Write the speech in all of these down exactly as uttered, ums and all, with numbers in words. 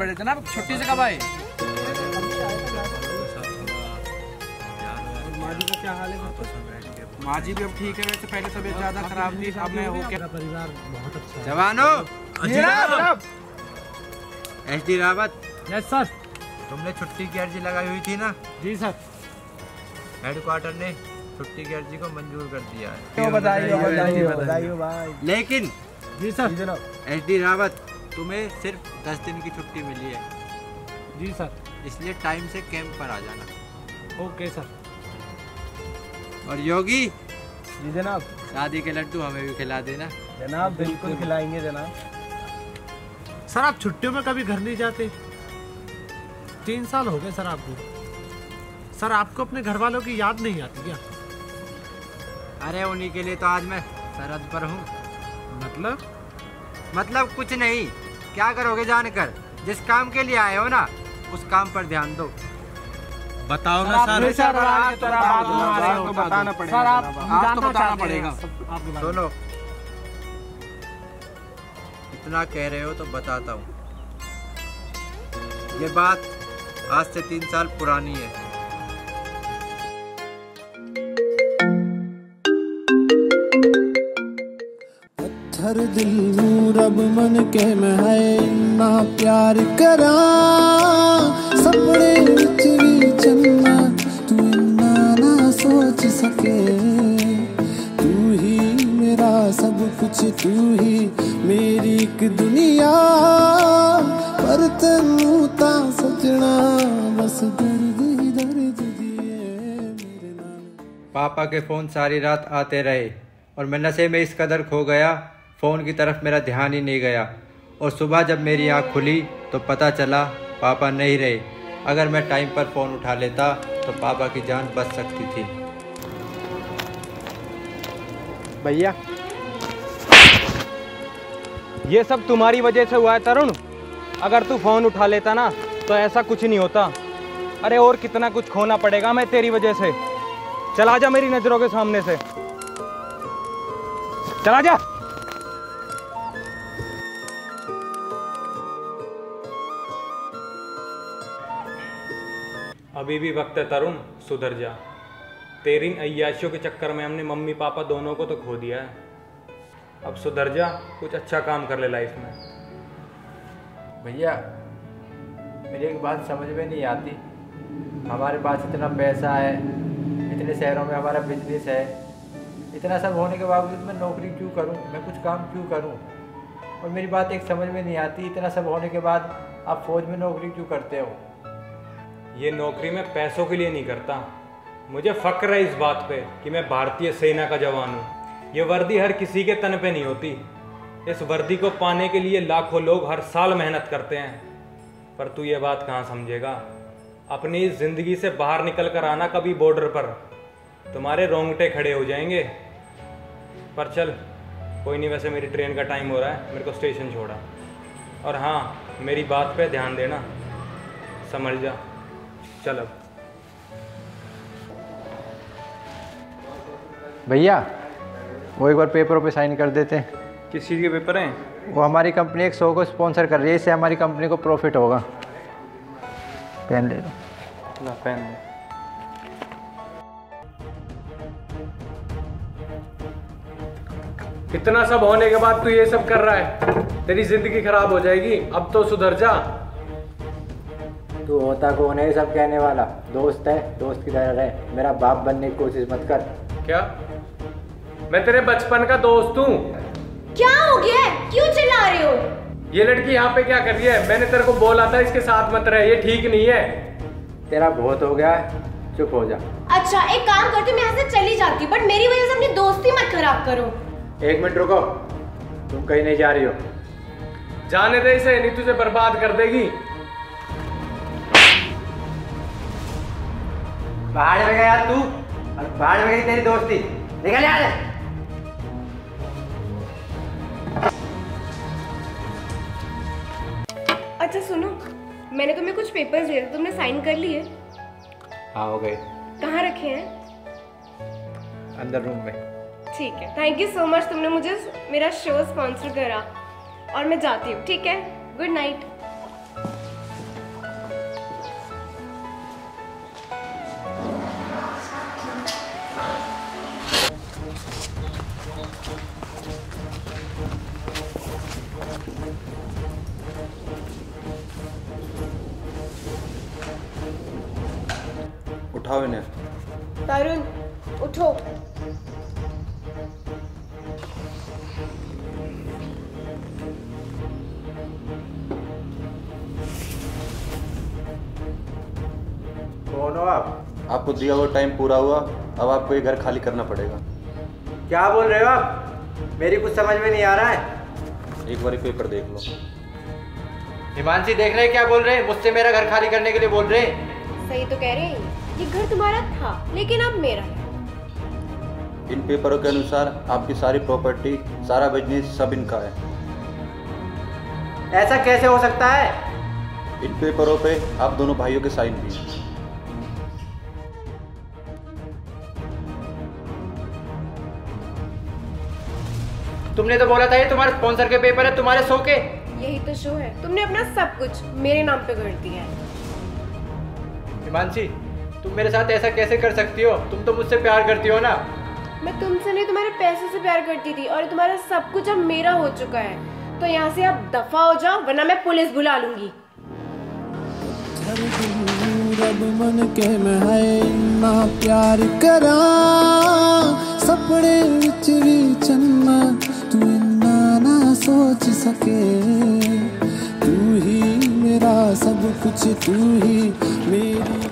बैठे थे ना आप छुट्टी से कब आए? माजी का क्या हाल है? माजी भी अब ठीक है, वैसे पहले तबीयत ज्यादा खराब थी। अब मैं हो क्या परिवार बहुत अच्छा। जवानों S D Rawat. Yes sir. तुमने छुट्टी की अर्जी लगाई हुई थी ना? जी सर। हेडक्वार्टर ने छुट्टी की अर्जी को मंजूर कर दिया है। बधाई हो, बधाई हो, बधाई हो भाई। लेकिन जी सर एस डी रावत तुम्हें सिर्फ दस दिन की छुट्टी मिली है। जी सर। इसलिए टाइम से कैंप पर आ जाना। Okay sir. और योगी जी जनाब, शादी के लड्डू हमें भी खिला देना। जनाब बिल्कुल खिलाएंगे जनाब। सर आप छुट्टियों में कभी घर नहीं जाते? तीन साल हो गए सर आपको। सर आपको अपने घर वालों की याद नहीं आती क्या? अरे उन्हीं के लिए तो आज मैं सरहद पर हूँ। मतलब? मतलब कुछ नहीं। क्या करोगे जानकर? जिस काम के लिए आए हो ना उस काम पर ध्यान दो। बताओ ना सर। सर आपको बताना पड़ेगा। सुनो, इतना कह रहे हो तो बताता हूँ, ये बात आज से तीन साल पुरानी है। पत्थर दिल हूँ रब मन के मैं ना प्यार करा सपने विच भी चलना तू इतना ना सोच सके। तू ही मेरा सब कुछ, तू ही मेरी एक दुनिया। पर तेनू तां सजना बस दर्द ही दर्द दिए मेरे नाल। पापा के फ़ोन सारी रात आते रहे और मैं नशे में इस कदर खो गया, फ़ोन की तरफ मेरा ध्यान ही नहीं गया। और सुबह जब मेरी आँख खुली तो पता चला पापा नहीं रहे। अगर मैं टाइम पर फ़ोन उठा लेता तो पापा की जान बच सकती थी। भैया ये सब तुम्हारी वजह से हुआ है तरुण। अगर तू फ़ोन उठा लेता ना तो ऐसा कुछ नहीं होता। अरे और कितना कुछ खोना पड़ेगा मैं तेरी वजह से। चला जा मेरी नज़रों के सामने से, चला जा। अभी भी वक्त है तरुण, सुधर जा। तेरी अय्याशियों के चक्कर में हमने मम्मी पापा दोनों को तो खो दिया है। अब सुधर जा, कुछ अच्छा काम कर ले लाइफ में। भैया मेरी एक बात समझ में नहीं आती, हमारे पास इतना पैसा है, इतने शहरों में हमारा बिजनेस है, इतना सब होने के बावजूद मैं नौकरी क्यों करूं? मैं कुछ काम क्यों करूं? और मेरी बात एक समझ में नहीं आती, इतना सब होने के बाद आप फौज में नौकरी क्यों करते हो? ये नौकरी मैं पैसों के लिए नहीं करता। मुझे फ़क्र है इस बात पर कि मैं भारतीय सेना का जवान हूँ। ये वर्दी हर किसी के तन पे नहीं होती। इस वर्दी को पाने के लिए लाखों लोग हर साल मेहनत करते हैं। पर तू ये बात कहाँ समझेगा? अपनी ज़िंदगी से बाहर निकल कर आना कभी बॉर्डर पर, तुम्हारे रोंगटे खड़े हो जाएंगे। पर चल कोई नहीं, वैसे मेरी ट्रेन का टाइम हो रहा है, मेरे को स्टेशन छोड़ा। और हाँ मेरी बात पे ध्यान देना, समझ जा। चल अब भैया वो एक बार पेपरों पे साइन कर देते हैं। किस चीज़ के पेपर हैं? वो हमारी कंपनी एक शो को स्पॉन्सर कर रही है, इससे हमारी कंपनी को प्रॉफिट होगा। पेन ले लो ना, पेन ले। कितना सब होने के बाद तू ये सब कर रहा है, तेरी जिंदगी खराब हो जाएगी। अब तो सुधर जा। तू होता कौन है सब कहने वाला? दोस्त है, दोस्त की तरह रहे। मेरा बाप बनने की कोशिश मत कर। क्या मैं तेरे बचपन का दोस्त हूँ? क्या हो गया, क्यों चिल्ला रहे हो? ये लड़की यहाँ पे क्या कर रही है? मैंने तेरे को बोला था इसके साथ मत रह, ये ठीक नहीं है। तेरा बहुत हो गया, चुप हो जा। अच्छा एक काम करती हूँ, मैं यहाँ से चली जाती हूँ, बट मेरी वजह से अपनी दोस्ती मत खराब करो। एक मिनट रुको, तुम कहीं नहीं जा रही हो। जाने दे इसे, नहीं तुझे बर्बाद कर देगी। बाहर में गया तू और बाहर में गई तेरी दोस्ती। निकल जा। अच्छा सुनो, मैंने तुम्हें कुछ पेपर्स दिए थे, तुमने साइन कर लिए? हाँ हो गए। कहाँ रखे हैं? अंदर रूम में। ठीक है, थैंक यू सो मच, तुमने मुझे मेरा शो स्पॉन्सर करा। और मैं जाती हूँ, ठीक है, गुड नाइट। उठाओ इन्हें। तरुण उठो। कौन हो आप? आपको दिया हुआ टाइम पूरा हुआ, अब आपको ये घर खाली करना पड़ेगा। क्या बोल रहे हो आप? मेरी कुछ समझ में नहीं आ रहा है। एक बार पेपर देख लो। हिमांशी देख रहे हैं क्या बोल रहे हैं? मुझसे मेरा घर खाली करने के लिए बोल रहे हैं। सही तो कह रहे हैं, ये घर तुम्हारा था लेकिन अब मेरा है। इन पेपरों के अनुसार आपकी सारी प्रॉपर्टी, सारा बिजनेस सब इनका है। ऐसा कैसे हो सकता है? इन पेपरों पे आप दोनों भाइयों के साइन भी। तुमने तो बोला था ये तुम्हारे स्पॉन्सर के पेपर है, तुम्हारे शो के। यही तो शो है, तुमने अपना सब कुछ मेरे नाम पे कर दिया है। हिमांशी, तुम मेरे साथ ऐसा कैसे कर सकती हो? तुम तो मुझसे प्यार करती हो ना। मैं तुमसे नहीं, तुम्हारे पैसे से प्यार करती थी, और तुम्हारा सब कुछ अब मेरा हो चुका है। तो यहाँ से आप दफा हो जाओ, वरना मैं पुलिस बुला लूंगी। रब मन के मैं इन्ना प्यार करा, सपने विच वी चन्ना तू इन्ना ना सोच सके। तू ही मेरा सब कुछ, तू ही मेरी।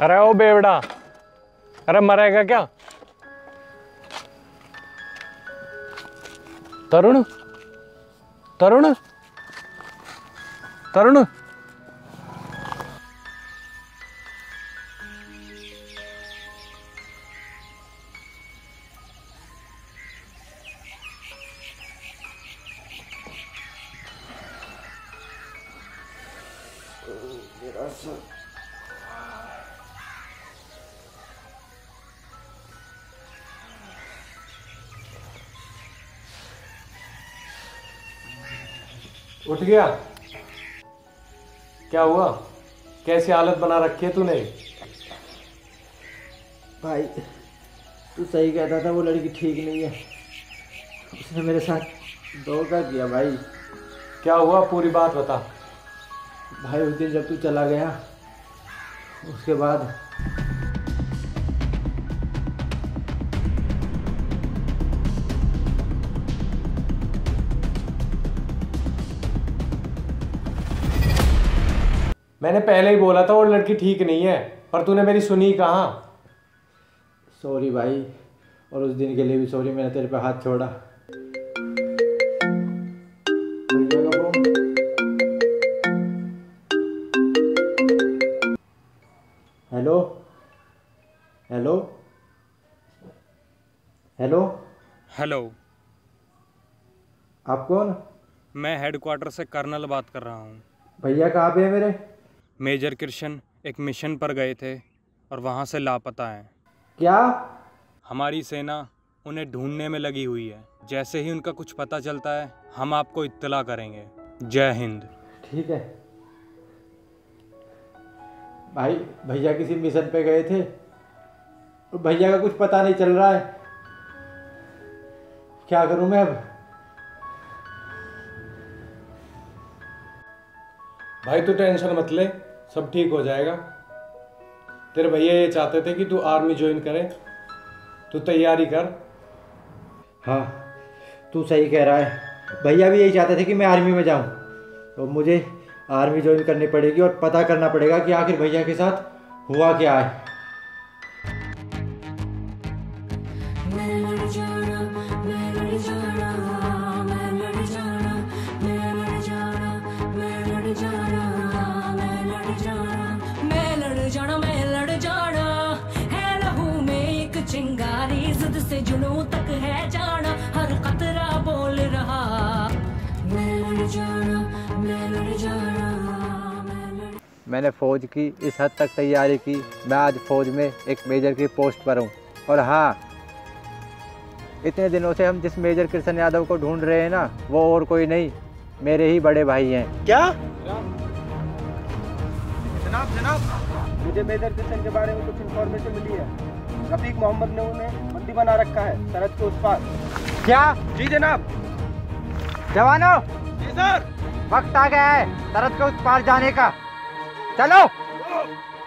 अरे ओ बेवड़ा, अरे मरेगा क्या? तरुण, तरुण, तरुण, उठ गया? क्या हुआ? कैसी हालत बना रखी है तूने? भाई तू सही कहता था, वो लड़की ठीक नहीं है, उसने मेरे साथ धोखा किया। भाई क्या हुआ, पूरी बात बता। भाई उस दिन जब तू चला गया, उसके बाद मैंने पहले ही बोला था वो लड़की ठीक नहीं है, पर तूने मेरी सुनी कहाँ। सॉरी भाई, और उस दिन के लिए भी सॉरी, मैंने तेरे पे हाथ छोड़ा। हेलो हेलो हेलो हेलो, आप कौन? मैं हेडक्वार्टर से कर्नल बात कर रहा हूँ। भैया कहाँ पे है मेरे? मेजर कृष्ण एक मिशन पर गए थे और वहाँ से लापता हैं। क्या? हमारी सेना उन्हें ढूंढने में लगी हुई है। जैसे ही उनका कुछ पता चलता है, हम आपको इत्तला करेंगे। जय हिंद। ठीक है भाई, भैया किसी मिशन पे गए थे और भैया का कुछ पता नहीं चल रहा है। क्या करूँ मैं अब? भाई तू टेंशन मत ले, सब ठीक हो जाएगा। तेरे भैया ये चाहते थे कि तू आर्मी ज्वाइन करे, तू तैयारी कर। हाँ तू सही कह रहा है, भैया भी यही चाहते थे कि मैं आर्मी में जाऊं। तो मुझे आर्मी ज्वाइन करनी पड़ेगी और पता करना पड़ेगा कि आखिर भैया के साथ हुआ क्या है। चिंगारी ज़िद से जुनून तक है जाना, हर कतरा बोल रहा मैं लड़ जाना, मैं लड़ जाना, मैं लड़ जाना। मैंने फौज की इस हद तक तैयारी की, मैं आज फौज में एक मेजर की पोस्ट पर हूँ। और हाँ, इतने दिनों से हम जिस मेजर कृष्ण यादव को ढूंढ रहे हैं ना, वो और कोई नहीं, मेरे ही बड़े भाई हैं। क्या जनाब? जनाब मुझे मेजर कृष्ण के बारे में कुछ इन्फॉर्मेशन मिली है। रफीक मोहम्मद ने उन्हें बंदी बना रखा है सरहद के उस पार। क्या? जी जनाब। जवानों सर, वक्त आ गया है सरहद के उस पार जाने का। चलो।